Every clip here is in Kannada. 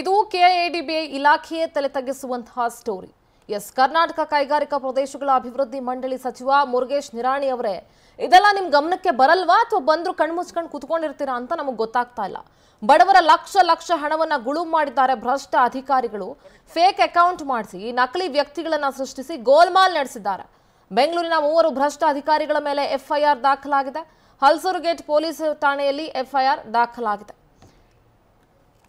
ಇದು ಕೆಐಡಿಬಿ ಇಲಾಖೆಯ ತಲೆ ತಗ್ಗಿಸುವಂತಹ ಸ್ಟೋರಿ. ಕರ್ನಾಟಕ ಕೈಗಾರಿಕಾ ಪ್ರದೇಶಗಳ ಅಭಿವೃದ್ಧಿ ಮಂಡಳಿ ಸಚಿವ ಮುರುಗೇಶ್ ನಿರಾಣಿ ಅವರೇ, ಇದೆಲ್ಲ ನಿಮ್ಮ ಗಮನಕ್ಕೆ ಬರಲ್ವಾ ಅಥವಾ ಬಂದ್ರು ಕಣ್ಮುಚ್ಕೊಂಡು ಕೂತ್ಕೊಂಡಿರ್ತೀರಾ ಅಂತ ನಮಗೆ ಗೊತ್ತಾಗ್ತಾ ಇಲ್ಲ. ಬಡವರ ಲಕ್ಷ ಲಕ್ಷ ಹಣವನ್ನ ಗುಳುಂ ಮಾಡಿದ್ದಾರೆ ಭ್ರಷ್ಟ ಅಧಿಕಾರಿಗಳು. ಫೇಕ್ ಅಕೌಂಟ್ ಮಾಡಿಸಿ ನಕಲಿ ವ್ಯಕ್ತಿಗಳನ್ನ ಸೃಷ್ಟಿಸಿ ಗೋಲ್ಮಾಲ್ ನಡೆಸಿದ್ದಾರೆ. ಬೆಂಗಳೂರಿನ ಮೂವರು ಭ್ರಷ್ಟ ಅಧಿಕಾರಿಗಳ ಮೇಲೆ ಎಫ್ಐಆರ್ ದಾಖಲಾಗಿದೆ. ಹಲ್ಸೂರು ಗೇಟ್ ಪೊಲೀಸ್ ಠಾಣೆಯಲ್ಲಿ ಎಫ್ಐಆರ್ ದಾಖಲಾಗಿದೆ.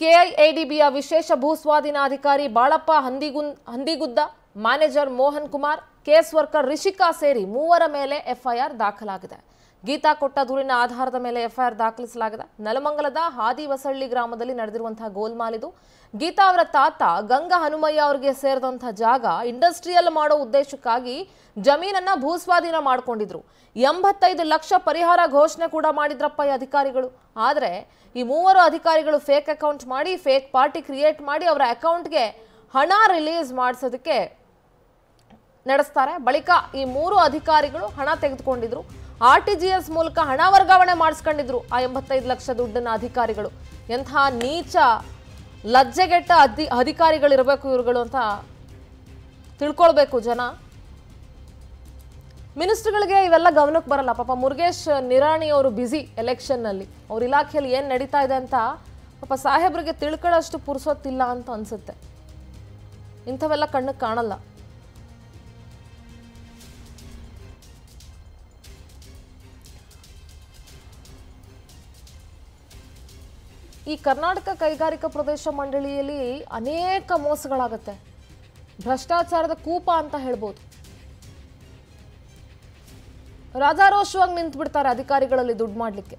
ಕೆಐಎಡಿಬಿಯ ವಿಶೇಷ ಭೂಸ್ವಾಧೀನ ಅಧಿಕಾರಿ Balappa Handigudda, manager Mohan Kumar, case worker Rishika ಸೇರಿ ಮೂವರ ಮೇಲೆ ಎಫ್ಐಆರ್ ದಾಖಲಾಗಿದೆ. ಗೀತಾ ಕೊಟ್ಟ ದೂರಿನ ಆಧಾರದ ಮೇಲೆ ಎಫ್ಐಆರ್ ದಾಖಲಿಸಲಾಗಿದೆ. ನೆಲಮಂಗಲದ ಹಾದಿವಸಳ್ಳಿ ಗ್ರಾಮದಲ್ಲಿ ನಡೆದಿರುವಂತಹ ಗೋಲ್ಮಾಲಿದು. ಗೀತಾ ಅವರ ತಾತ ಗಂಗಾ ಹನುಮಯ್ಯ ಅವರಿಗೆ ಸೇರಿದಂತಹ ಜಾಗ ಇಂಡಸ್ಟ್ರಿಯಲ್ ಮಾಡೋ ಉದ್ದೇಶಕ್ಕಾಗಿ ಜಮೀನನ್ನ ಭೂಸ್ವಾಧೀನ ಮಾಡಿಕೊಂಡಿದ್ರು. 85 ಲಕ್ಷ ಪರಿಹಾರ ಘೋಷಣೆ ಕೂಡ ಮಾಡಿದ್ರಪ್ಪ ಈ ಅಧಿಕಾರಿಗಳು. ಆದರೆ ಈ ಮೂವರು ಅಧಿಕಾರಿಗಳು ಫೇಕ್ ಅಕೌಂಟ್ ಮಾಡಿ, ಫೇಕ್ ಪಾರ್ಟಿ ಕ್ರಿಯೇಟ್ ಮಾಡಿ ಅವರ ಅಕೌಂಟ್ಗೆ ಹಣ ರಿಲೀಸ್ ಮಾಡಿಸೋದಕ್ಕೆ ನಡೆಸ್ತಾರೆ. ಬಳಿಕ ಈ ಮೂರು ಅಧಿಕಾರಿಗಳು ಹಣ ತೆಗೆದುಕೊಂಡಿದ್ರು. ಆರ್ಟಿಜಿಎಸ್ ಮೂಲಕ ಹಣ ವರ್ಗಾವಣೆ ಮಾಡಿಸ್ಕೊಂಡಿದ್ರು ಆ 85 ಲಕ್ಷ ದುಡ್ಡನ್ನ ಅಧಿಕಾರಿಗಳು. ಎಂತಹ ನೀಚ ಲಜ್ಜೆಗೆಟ್ಟ ಅಧಿಕಾರಿಗಳಿರಬೇಕು ಇವ್ರುಗಳು ಅಂತ ತಿಳ್ಕೊಳ್ಬೇಕು ಜನ. ಮಿನಿಸ್ಟ್ರುಗಳಿಗೆ ಇವೆಲ್ಲ ಗಮನಕ್ಕೆ ಬರಲ್ಲ. ಪಾಪ ಮುರುಗೇಶ್ ನಿರಾಣಿ ಅವರು ಬ್ಯುಸಿ ಎಲೆಕ್ಷನ್ನಲ್ಲಿ. ಅವ್ರ ಇಲಾಖೆಯಲ್ಲಿ ಏನು ನಡೀತಾ ಇದೆ ಅಂತ ಪಾಪ ಸಾಹೇಬ್ರಿಗೆ ತಿಳ್ಕೊಳ್ಳೋಷ್ಟು ಪುರುಸೋತಿಲ್ಲ ಅಂತ ಅನಿಸುತ್ತೆ. ಇಂಥವೆಲ್ಲ ಕಣ್ಣಿಗೆ ಕಾಣಲ್ಲ. ಈ ಕರ್ನಾಟಕ ಕೈಗಾರಿಕಾ ಪ್ರದೇಶ ಮಂಡಳಿಯಲ್ಲಿ ಅನೇಕ ಮೋಸಗಳಾಗುತ್ತೆ. ಭ್ರಷ್ಟಾಚಾರದ ಕೂಪ ಅಂತ ಹೇಳ್ಬೋದು. ರಾಜಾರೋಷವಾಗಿ ನಿಂತು ಬಿಡ್ತಾರೆ ಅಧಿಕಾರಿಗಳಲ್ಲಿ ದುಡ್ಡು ಮಾಡಲಿಕ್ಕೆ.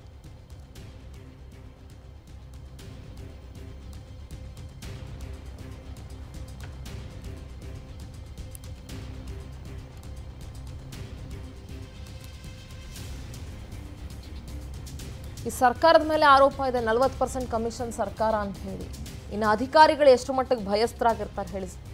ಈ ಸರ್ಕಾರದ ಮೇಲೆ ಆರೋಪ ಇದೆ 40% ಕಮಿಷನ್ ಸರ್ಕಾರ ಅಂತ ಹೇಳಿ. ಇನ್ನು ಅಧಿಕಾರಿಗಳು ಎಷ್ಟು ಮಟ್ಟಿಗೆ ಭಯಸ್ಥರಾಗಿರ್ತಾರೆ ಹೇಳಿ.